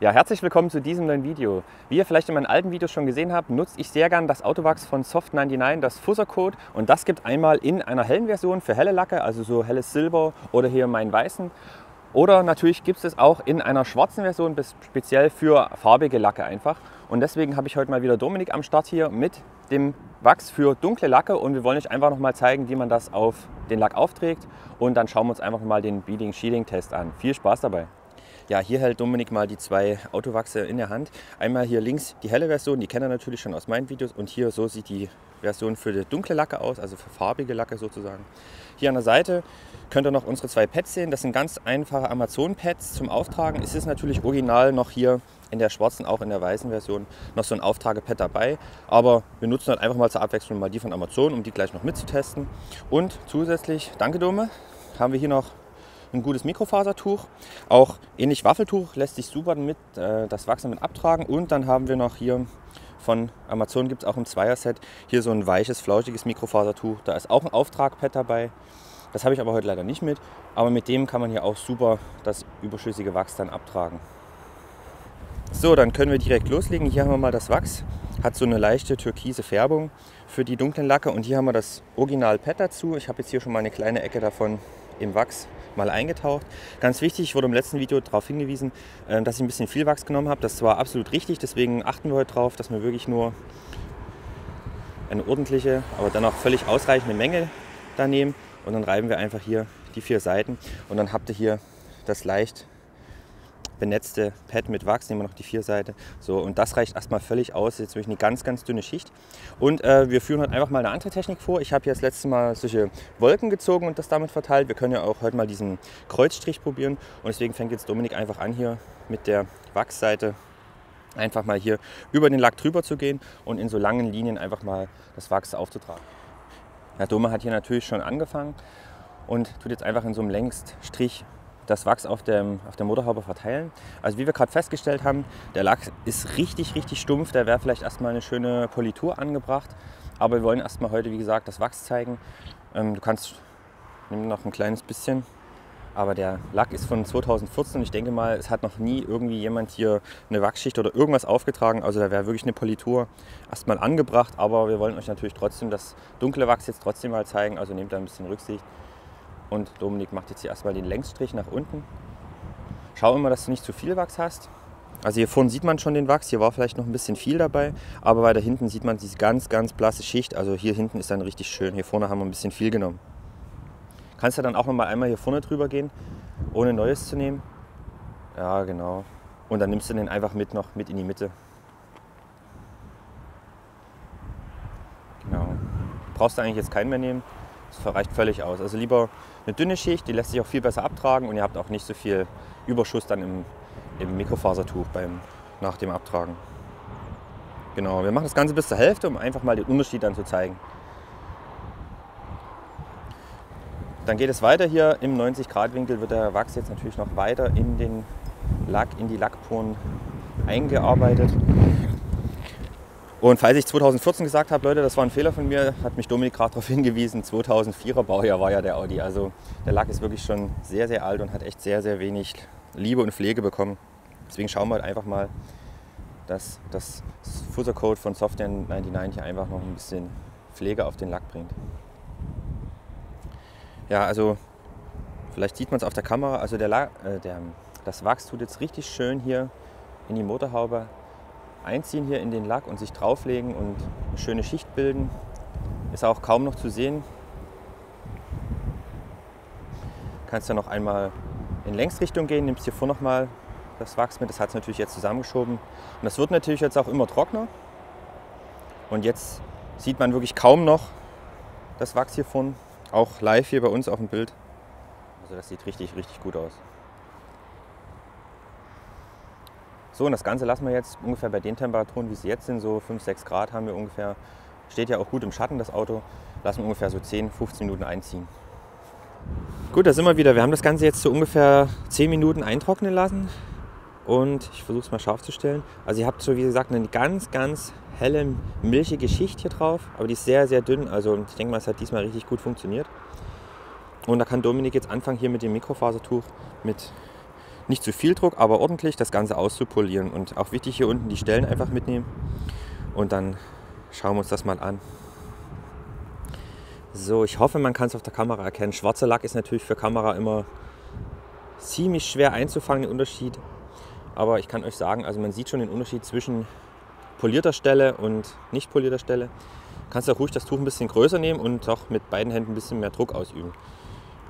Ja, herzlich willkommen zu diesem neuen Video. Wie ihr vielleicht in meinen alten Videos schon gesehen habt, nutze ich sehr gern das Autowachs von Soft99, das Fusso Coat, und das gibt einmal in einer hellen Version für helle Lacke, also so helles Silber oder hier meinen weißen. Oder natürlich gibt es auch in einer schwarzen Version, speziell für farbige Lacke einfach. Und deswegen habe ich heute mal wieder Dominik am Start hier mit dem Wachs für dunkle Lacke, und wir wollen euch einfach nochmal zeigen, wie man das auf den Lack aufträgt, und dann schauen wir uns einfach mal den Beading-Sheeting-Test an. Viel Spaß dabei! Ja, hier hält Dominik mal die zwei Autowachse in der Hand. Einmal hier links die helle Version, die kennt ihr natürlich schon aus meinen Videos. Und hier so sieht die Version für die dunkle Lacke aus, also für farbige Lacke sozusagen. Hier an der Seite könnt ihr noch unsere zwei Pads sehen. Das sind ganz einfache Amazon-Pads zum Auftragen. Es ist natürlich original noch hier in der schwarzen, auch in der weißen Version, noch so ein Auftragepad dabei. Aber wir nutzen halt einfach mal zur Abwechslung mal die von Amazon, um die gleich noch mitzutesten. Und zusätzlich, danke Dome, haben wir hier noch ein gutes Mikrofasertuch, auch ähnlich Waffeltuch, lässt sich super mit das Wachs damit abtragen. Und dann haben wir noch hier von Amazon, gibt es auch im Zweier-Set, hier so ein weiches, flauschiges Mikrofasertuch. Da ist auch ein Auftragpad dabei, das habe ich aber heute leider nicht mit, aber mit dem kann man hier auch super das überschüssige Wachs dann abtragen. So, dann können wir direkt loslegen. Hier haben wir mal das Wachs, hat so eine leichte türkise Färbung für die dunklen Lacke, und hier haben wir das Original-Pad dazu. Ich habe jetzt hier schon mal eine kleine Ecke davon im Wachs mal eingetaucht. Ganz wichtig, ich wurde im letzten Video darauf hingewiesen, dass ich ein bisschen viel Wachs genommen habe. Das war absolut richtig, deswegen achten wir heute darauf, dass wir wirklich nur eine ordentliche, aber dann auch völlig ausreichende Menge da nehmen. Und dann reiben wir einfach hier die vier Seiten, und dann habt ihr hier das leicht benetzte Pad mit Wachs, nehmen wir noch die vier Seiten. So, und das reicht erstmal völlig aus. Jetzt wirklich eine ganz, ganz dünne Schicht. Und wir führen heute einfach mal eine andere Technik vor. Ich habe hier das letzte Mal solche Wolken gezogen und das damit verteilt. Wir können ja auch heute mal diesen Kreuzstrich probieren. Und deswegen fängt jetzt Dominik einfach an, hier mit der Wachsseite einfach mal hier über den Lack drüber zu gehen und in so langen Linien einfach mal das Wachs aufzutragen. Ja, Dome hat hier natürlich schon angefangen und tut jetzt einfach in so einem Längsstrich das Wachs auf der Motorhaube verteilen. Also wie wir gerade festgestellt haben, der Lack ist richtig, richtig stumpf. Da wäre vielleicht erstmal eine schöne Politur angebracht. Aber wir wollen erstmal heute, wie gesagt, das Wachs zeigen. Du kannst, nimm noch ein kleines bisschen. Aber der Lack ist von 2014 und ich denke mal, es hat noch nie irgendwie jemand hier eine Wachsschicht oder irgendwas aufgetragen. Also da wäre wirklich eine Politur erstmal angebracht. Aber wir wollen euch natürlich trotzdem das dunkle Wachs jetzt trotzdem mal zeigen. Also nehmt da ein bisschen Rücksicht. Und Dominik macht jetzt hier erstmal den Längsstrich nach unten. Schau immer, dass du nicht zu viel Wachs hast. Also hier vorne sieht man schon den Wachs, hier war vielleicht noch ein bisschen viel dabei, aber weiter hinten sieht man diese ganz, ganz blasse Schicht. Also hier hinten ist dann richtig schön, hier vorne haben wir ein bisschen viel genommen. Kannst du dann auch nochmal einmal hier vorne drüber gehen, ohne Neues zu nehmen. Ja, genau. Und dann nimmst du den einfach mit noch mit in die Mitte. Genau. Brauchst du eigentlich jetzt keinen mehr nehmen. Das reicht völlig aus. Also lieber eine dünne Schicht, die lässt sich auch viel besser abtragen, und ihr habt auch nicht so viel Überschuss dann im Mikrofasertuch nach dem Abtragen. Genau, wir machen das Ganze bis zur Hälfte, um einfach mal den Unterschied dann zu zeigen. Dann geht es weiter hier im 90-Grad-Winkel, wird der Wachs jetzt natürlich noch weiter in den Lack, in die Lackporen eingearbeitet. Und falls ich 2014 gesagt habe, Leute, das war ein Fehler von mir, hat mich Dominik gerade darauf hingewiesen, 2004er Baujahr war ja der Audi. Also der Lack ist wirklich schon sehr, sehr alt und hat echt sehr, sehr wenig Liebe und Pflege bekommen. Deswegen schauen wir halt einfach mal, dass das Fusso Coat von Soft99 hier einfach noch ein bisschen Pflege auf den Lack bringt. Ja, also vielleicht sieht man es auf der Kamera, also das Wachs tut jetzt richtig schön hier in die Motorhaube einziehen hier in den Lack und sich drauflegen und eine schöne Schicht bilden. Ist auch kaum noch zu sehen. Kannst ja noch einmal in Längsrichtung gehen, nimmst hier vor nochmal das Wachs mit. Das hat es natürlich jetzt zusammengeschoben. Und das wird natürlich jetzt auch immer trockener. Und jetzt sieht man wirklich kaum noch das Wachs hier vorne. Auch live hier bei uns auf dem Bild. Also das sieht richtig, richtig gut aus. So, und das Ganze lassen wir jetzt ungefähr bei den Temperaturen, wie sie jetzt sind, so 5, 6 Grad haben wir ungefähr. Steht ja auch gut im Schatten, das Auto. Lassen wir ungefähr so 10, 15 Minuten einziehen. Gut, da sind wir wieder. Wir haben das Ganze jetzt so ungefähr 10 Minuten eintrocknen lassen. Und ich versuche es mal scharf zu stellen. Also ihr habt so, wie gesagt, eine ganz, ganz helle, milchige Schicht hier drauf. Aber die ist sehr, sehr dünn. Also ich denke mal, es hat diesmal richtig gut funktioniert. Und da kann Dominik jetzt anfangen, hier mit dem Mikrofasertuch mit nicht zu viel Druck, aber ordentlich das Ganze auszupolieren. Und auch wichtig, hier unten die Stellen einfach mitnehmen. Und dann schauen wir uns das mal an. So, ich hoffe, man kann es auf der Kamera erkennen. Schwarzer Lack ist natürlich für Kamera immer ziemlich schwer einzufangen, den Unterschied. Aber ich kann euch sagen, also man sieht schon den Unterschied zwischen polierter Stelle und nicht polierter Stelle. Du kannst auch ruhig das Tuch ein bisschen größer nehmen und auch mit beiden Händen ein bisschen mehr Druck ausüben.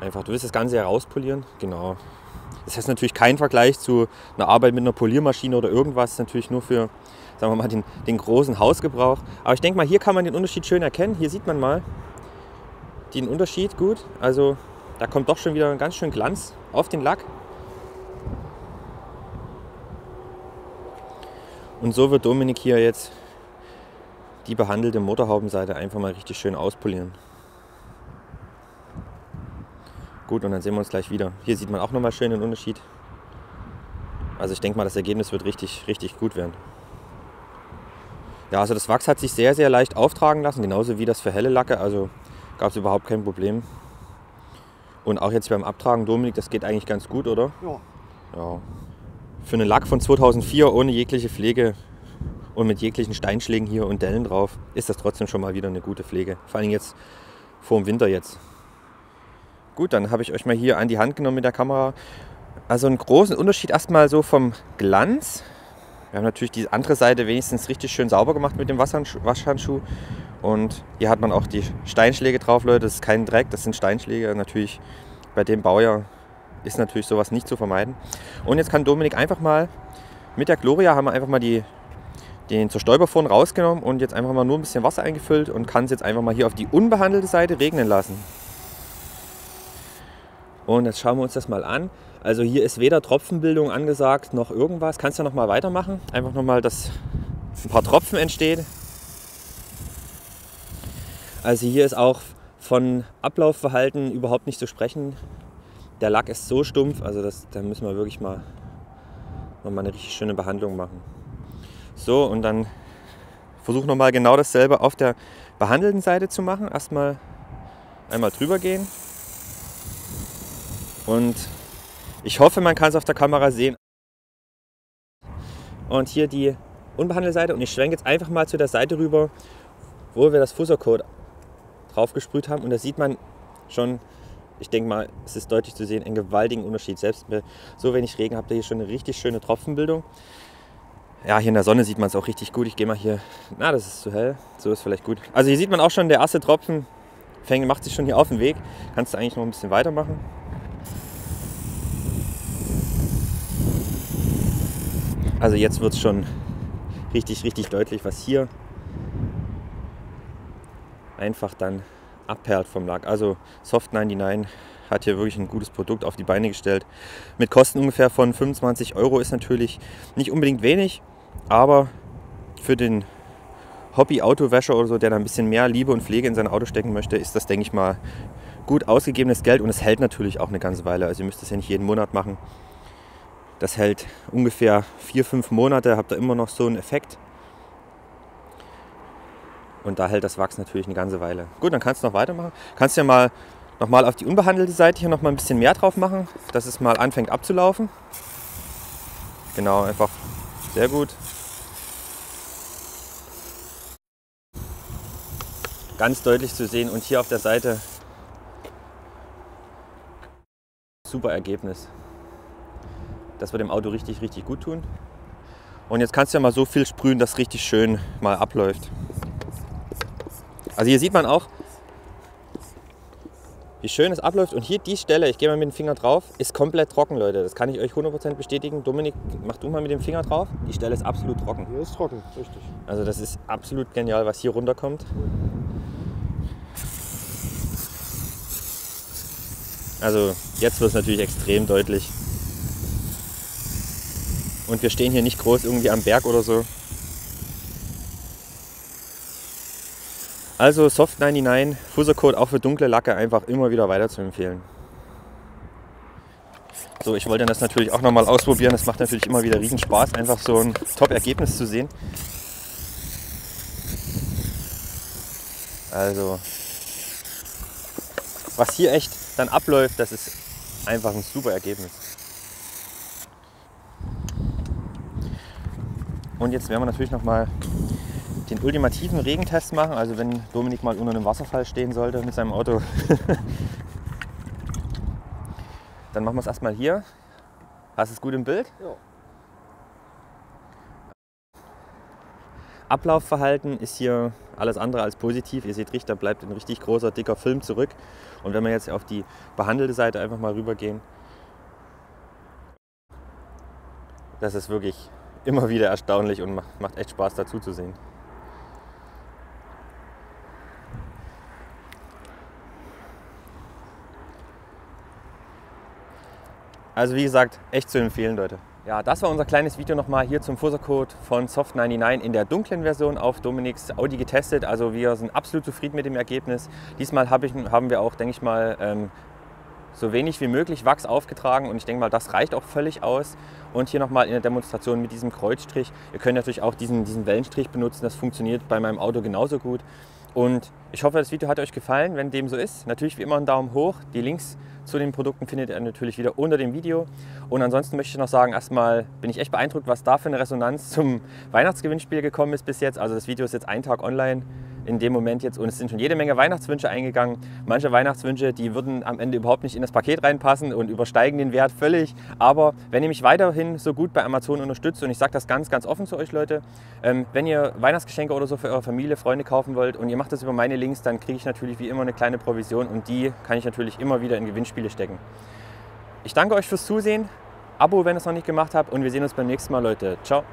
Einfach, du willst das Ganze herauspolieren, genau. Das heißt natürlich kein Vergleich zu einer Arbeit mit einer Poliermaschine oder irgendwas. Das ist natürlich nur für, sagen wir mal, den großen Hausgebrauch. Aber ich denke mal, hier kann man den Unterschied schön erkennen. Hier sieht man mal den Unterschied gut. Also da kommt doch schon wieder ein ganz schön Glanz auf den Lack. Und so wird Dominik hier jetzt die behandelte Motorhaubenseite einfach mal richtig schön auspolieren. Gut, und dann sehen wir uns gleich wieder. Hier sieht man auch nochmal schön den Unterschied. Also ich denke mal, das Ergebnis wird richtig, richtig gut werden. Ja, also das Wachs hat sich sehr, sehr leicht auftragen lassen, genauso wie das für helle Lacke. Also gab es überhaupt kein Problem. Und auch jetzt beim Abtragen, Dominik, das geht eigentlich ganz gut, oder? Ja. Ja. Für einen Lack von 2004 ohne jegliche Pflege und mit jeglichen Steinschlägen hier und Dellen drauf ist das trotzdem schon mal wieder eine gute Pflege. Vor allem jetzt vor dem Winter jetzt. Gut, dann habe ich euch mal hier an die Hand genommen mit der Kamera. Also einen großen Unterschied erstmal so vom Glanz. Wir haben natürlich die andere Seite wenigstens richtig schön sauber gemacht mit dem Waschhandschuh. Und hier hat man auch die Steinschläge drauf, Leute. Das ist kein Dreck, das sind Steinschläge. Natürlich bei dem Baujahr ist natürlich sowas nicht zu vermeiden. Und jetzt kann Dominik einfach mal, mit der Gloria haben wir einfach mal den Zerstäuber vorn rausgenommen und jetzt einfach mal nur ein bisschen Wasser eingefüllt und kann es jetzt einfach mal hier auf die unbehandelte Seite regnen lassen. Und jetzt schauen wir uns das mal an. Also hier ist weder Tropfenbildung angesagt, noch irgendwas. Kannst du noch mal weitermachen? Einfach nochmal, dass ein paar Tropfen entstehen. Also hier ist auch von Ablaufverhalten überhaupt nicht zu sprechen. Der Lack ist so stumpf, also da müssen wir wirklich mal nochmal eine richtig schöne Behandlung machen. So, und dann versuch nochmal genau dasselbe auf der behandelten Seite zu machen. Erstmal einmal drüber gehen. Und ich hoffe, man kann es auf der Kamera sehen. Und hier die unbehandelte Seite. Und ich schwenke jetzt einfach mal zu der Seite rüber, wo wir das Fusso Coat drauf gesprüht haben. Und da sieht man schon, ich denke mal, es ist deutlich zu sehen, einen gewaltigen Unterschied. Selbst mit so wenig Regen habt ihr hier schon eine richtig schöne Tropfenbildung. Ja, hier in der Sonne sieht man es auch richtig gut. Ich gehe mal hier, na, das ist zu hell, so ist vielleicht gut. Also hier sieht man auch schon, der erste Tropfen macht sich schon hier auf den Weg. Kannst du eigentlich noch ein bisschen weitermachen. Also jetzt wird es schon richtig, richtig deutlich, was hier einfach dann abperlt vom Lack. Also Soft99 hat hier wirklich ein gutes Produkt auf die Beine gestellt. Mit Kosten ungefähr von 25 € ist natürlich nicht unbedingt wenig, aber für den Hobby-Autowäscher oder so, der da ein bisschen mehr Liebe und Pflege in sein Auto stecken möchte, ist das, denke ich mal, gut ausgegebenes Geld und es hält natürlich auch eine ganze Weile. Also ihr müsst das ja nicht jeden Monat machen. Das hält ungefähr 4-5 Monate, habt ihr immer noch so einen Effekt. Und da hält das Wachs natürlich eine ganze Weile. Gut, dann kannst du noch weitermachen. Kannst ja mal nochmal auf die unbehandelte Seite hier nochmal ein bisschen mehr drauf machen, dass es mal anfängt abzulaufen. Genau, einfach sehr gut. Ganz deutlich zu sehen und hier auf der Seite super Ergebnis. Das wird dem Auto richtig, richtig gut tun. Und jetzt kannst du ja mal so viel sprühen, dass es richtig schön mal abläuft. Also hier sieht man auch, wie schön es abläuft. Und hier die Stelle, ich gehe mal mit dem Finger drauf, ist komplett trocken, Leute. Das kann ich euch 100% bestätigen. Dominik, mach du mal mit dem Finger drauf. Die Stelle ist absolut trocken. Hier ist trocken, richtig. Also das ist absolut genial, was hier runterkommt. Also jetzt wird es natürlich extrem deutlich. Und wir stehen hier nicht groß irgendwie am Berg oder so. Also Soft99, Fusso Coat auch für dunkle Lacke einfach immer wieder weiter zu empfehlen. So, ich wollte das natürlich auch nochmal ausprobieren. Das macht natürlich immer wieder riesen Spaß, einfach so ein Top-Ergebnis zu sehen. Also, was hier echt dann abläuft, das ist einfach ein super Ergebnis. Und jetzt werden wir natürlich nochmal den ultimativen Regentest machen. Also wenn Dominik mal unter einem Wasserfall stehen sollte mit seinem Auto. Dann machen wir es erstmal hier. Hast du es gut im Bild? Ja. Ablaufverhalten ist hier alles andere als positiv. Ihr seht richtig, da bleibt ein richtig großer, dicker Film zurück. Und wenn wir jetzt auf die behandelte Seite einfach mal rübergehen, das ist wirklich immer wieder erstaunlich und macht echt Spaß dazu zu sehen. Also wie gesagt, echt zu empfehlen, Leute. Ja, das war unser kleines Video nochmal hier zum Fusso Coat von Soft99 in der dunklen Version auf Dominiks Audi getestet. Also wir sind absolut zufrieden mit dem Ergebnis. Diesmal haben wir auch, denke ich mal, so wenig wie möglich Wachs aufgetragen und ich denke mal, das reicht auch völlig aus. Und hier nochmal in der Demonstration mit diesem Kreuzstrich. Ihr könnt natürlich auch diesen Wellenstrich benutzen, das funktioniert bei meinem Auto genauso gut. Und ich hoffe, das Video hat euch gefallen. Wenn dem so ist, natürlich wie immer einen Daumen hoch. Die Links zu den Produkten findet ihr natürlich wieder unter dem Video. Und ansonsten möchte ich noch sagen, erstmal bin ich echt beeindruckt, was da für eine Resonanz zum Weihnachtsgewinnspiel gekommen ist bis jetzt. Also das Video ist jetzt einen Tag online in dem Moment jetzt und es sind schon jede Menge Weihnachtswünsche eingegangen. Manche Weihnachtswünsche, die würden am Ende überhaupt nicht in das Paket reinpassen und übersteigen den Wert völlig. Aber wenn ihr mich weiterhin so gut bei Amazon unterstützt, und ich sage das ganz, ganz offen zu euch, Leute, wenn ihr Weihnachtsgeschenke oder so für eure Familie, Freunde kaufen wollt und ihr macht das über meine Links, dann kriege ich natürlich wie immer eine kleine Provision und die kann ich natürlich immer wieder in Gewinnspiele stecken. Ich danke euch fürs Zusehen, Abo, wenn ihr es noch nicht gemacht habt, und wir sehen uns beim nächsten Mal, Leute. Ciao!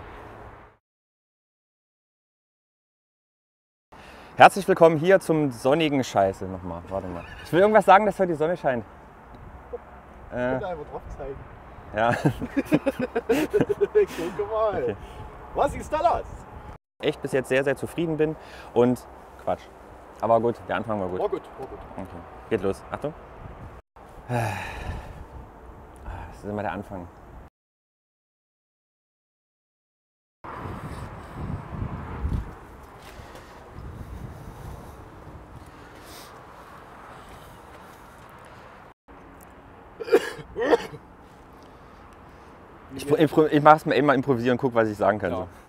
Herzlich willkommen hier zum sonnigen Scheiße nochmal. Warte mal. Ich will irgendwas sagen, dass heute die Sonne scheint. Ich könnte einfach drauf zeigen. Ja. Guck mal. Okay. Was ist da los? Echt bis jetzt sehr, sehr zufrieden bin und Quatsch. Aber gut, der Anfang war gut. War gut, war gut. Okay. Geht los. Achtung. Das ist immer der Anfang. Ich mache es mal eben mal improvisieren und guck, was ich sagen kann. Ja. So.